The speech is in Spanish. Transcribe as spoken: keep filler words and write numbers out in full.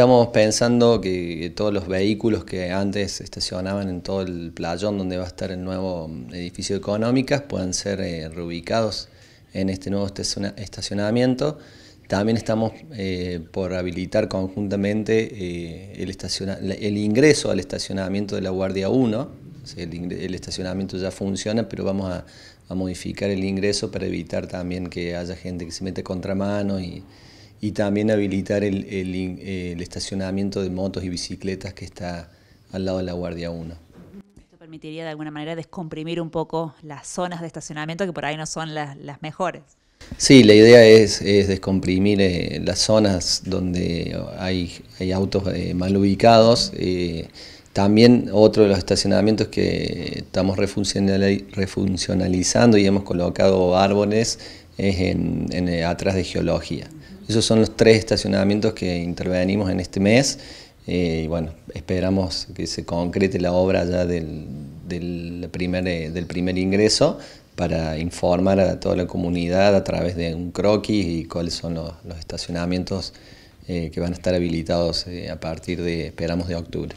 Estamos pensando que todos los vehículos que antes estacionaban en todo el playón donde va a estar el nuevo edificio Económicas puedan ser eh, reubicados en este nuevo estacionamiento. También estamos eh, por habilitar conjuntamente eh, el, estaciona el ingreso al estacionamiento de la Guardia uno. El, el estacionamiento ya funciona, pero vamos a, a modificar el ingreso para evitar también que haya gente que se mete contramano y, y también habilitar el, el, el estacionamiento de motos y bicicletas que está al lado de la Guardia uno. Esto permitiría de alguna manera descomprimir un poco las zonas de estacionamiento que por ahí no son las, las mejores. Sí, la idea es, es descomprimir eh, las zonas donde hay, hay autos eh, mal ubicados. Eh, También otro de los estacionamientos que estamos refuncionalizando y hemos colocado árboles es en, en, atrás de Geología. Esos son los tres estacionamientos que intervenimos en este mes eh, y bueno, esperamos que se concrete la obra ya del, del, primer, del primer ingreso para informar a toda la comunidad a través de un croquis y cuáles son los, los estacionamientos eh, que van a estar habilitados eh, a partir de, esperamos, de octubre.